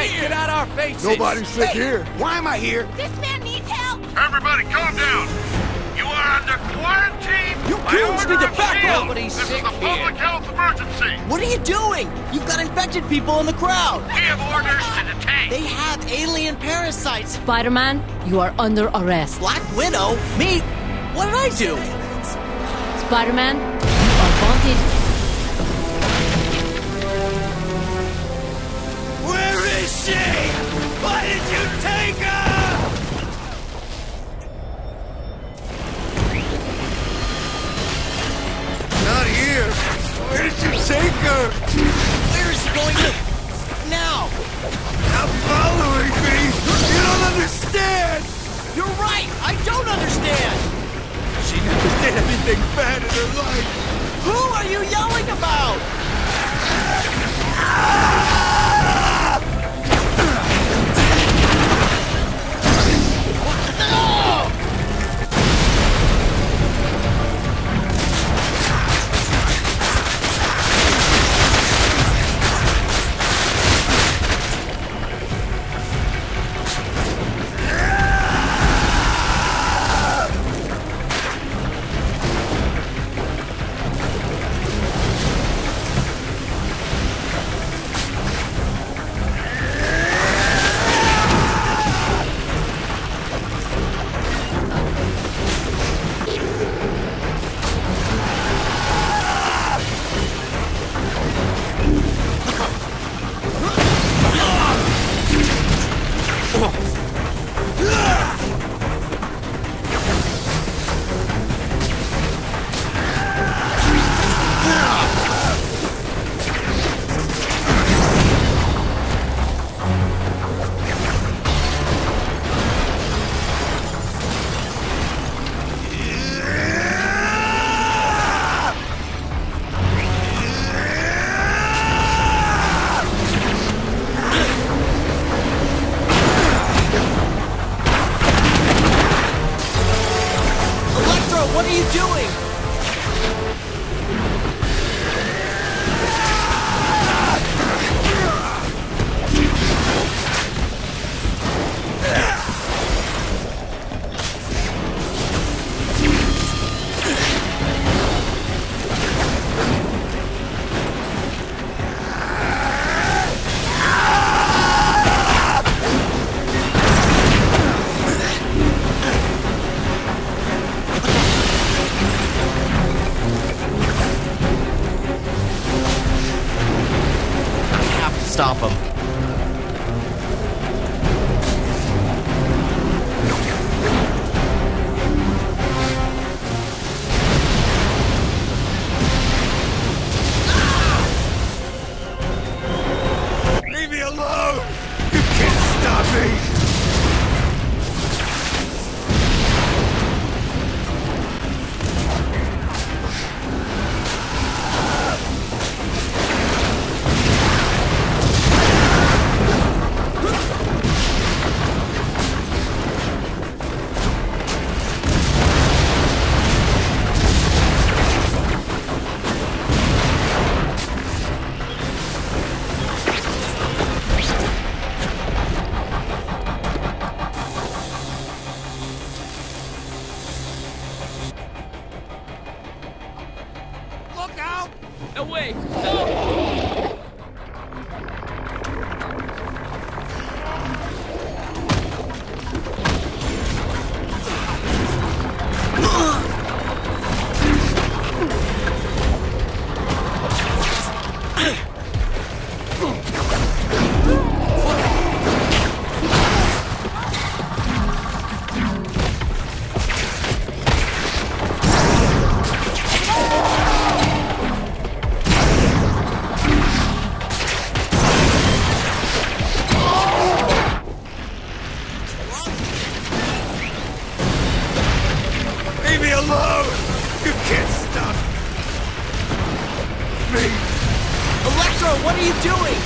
Hey, get out our faces! Nobody's sick here. Why am I here? This man needs help! Everybody, calm down! You are under quarantine! You goons need to back up! Nobody's sick here. This is a public health emergency! What are you doing? You've got infected people in the crowd! We have orders to detain! They have alien parasites! Spider-Man, you are under arrest. Black Widow? Me? What did I do? Spider-Man, you are wanted. She? Why did you take her? Not here. Where did you take her? Where is she going to? Now! Stop following me! You don't understand! You're right! I don't understand! She never did anything bad in her life! Who are you yelling about? Stop him. Leave me alone! You can't stop me! Away! No! Electro, what are you doing?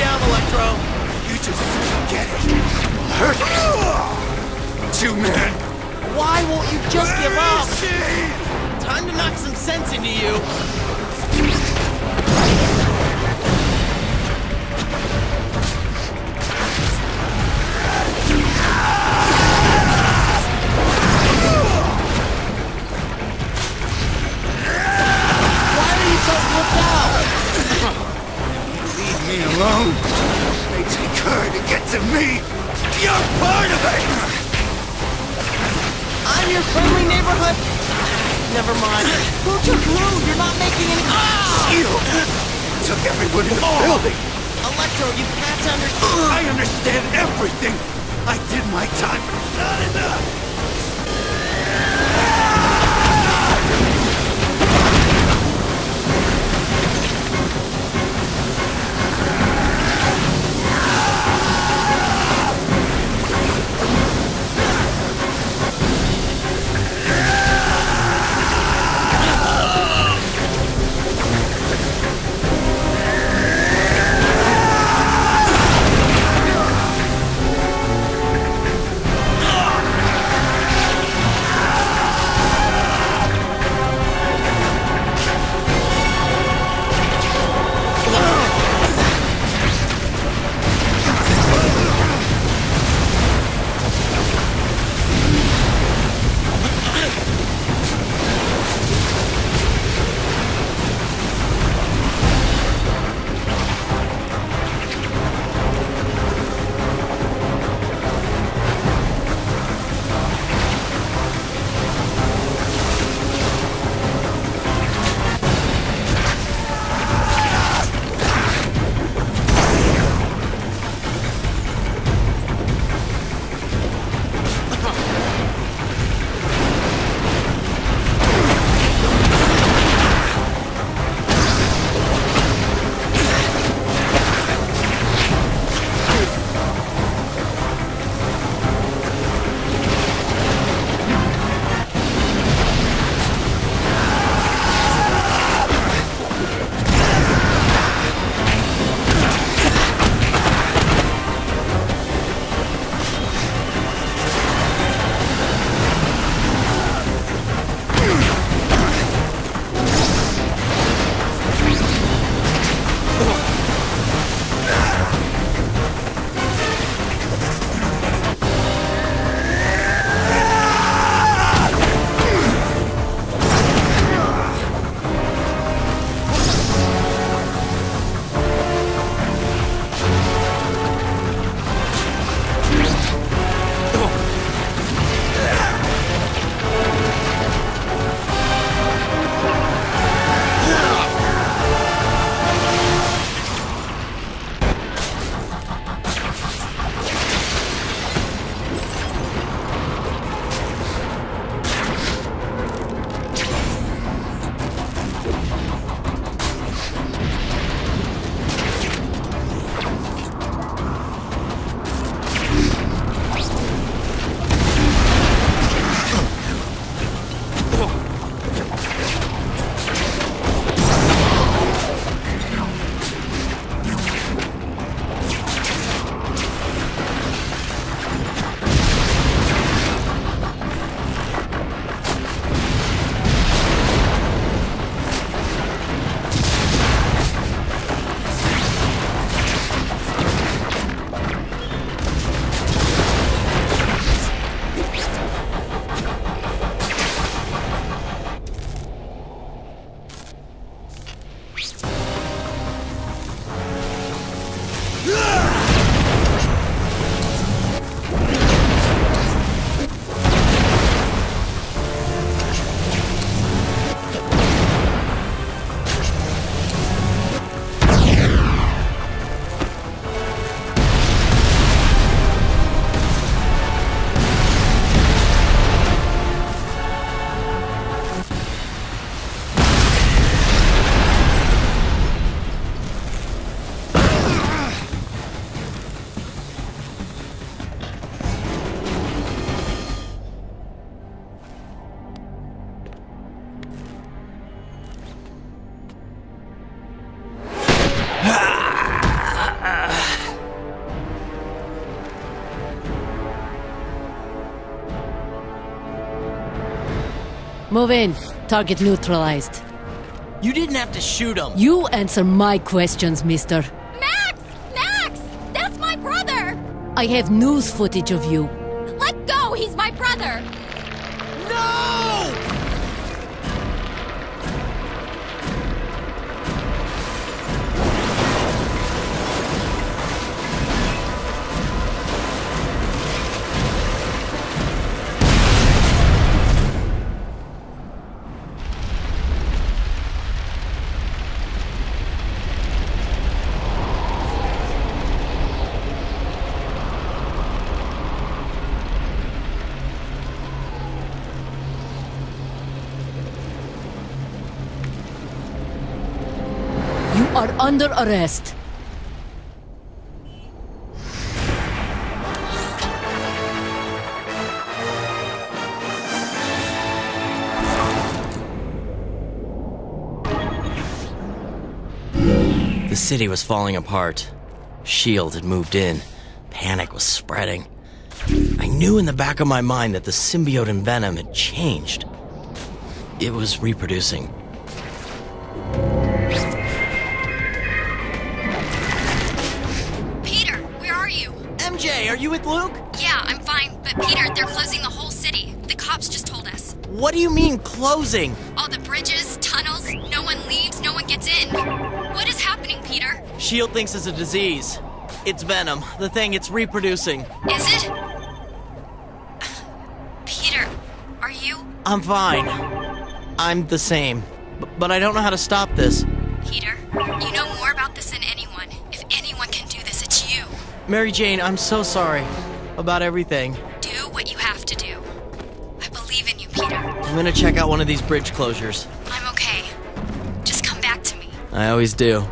down, Electro. You just get it. Hurt. Two men. Why won't you just give up? Time to knock some sense into you. Alone. They take her to get to me. You're part of it. I'm your friendly neighborhood. Never mind. Who took Blue? You're not making any. S.H.I.E.L.D. took everyone in the building. Electro, you can't understand. I understand everything. I did my time. Not enough. Move in. Target neutralized. You didn't have to shoot him. You answer my questions, mister. Max! Max! That's my brother! I have news footage of you. Let go! He's my brother! No! Are under arrest. The city was falling apart. S.H.I.E.L.D. had moved in. Panic was spreading. I knew in the back of my mind that the symbiote in Venom had changed. It was reproducing. Are you with Luke? Yeah, I'm fine. But Peter, they're closing the whole city. The cops just told us. What do you mean, closing? All the bridges, tunnels, no one leaves, no one gets in. What is happening, Peter? S.H.I.E.L.D. thinks it's a disease. It's Venom. The thing, it's reproducing. Is it? Peter, are you? I'm fine. I'm the same. But I don't know how to stop this. Peter, you know more about this than anyone. If anyone can do this, it's you. Mary Jane, I'm so sorry about everything. Do what you have to do. I believe in you, Peter. I'm gonna check out one of these bridge closures. I'm okay. Just come back to me. I always do.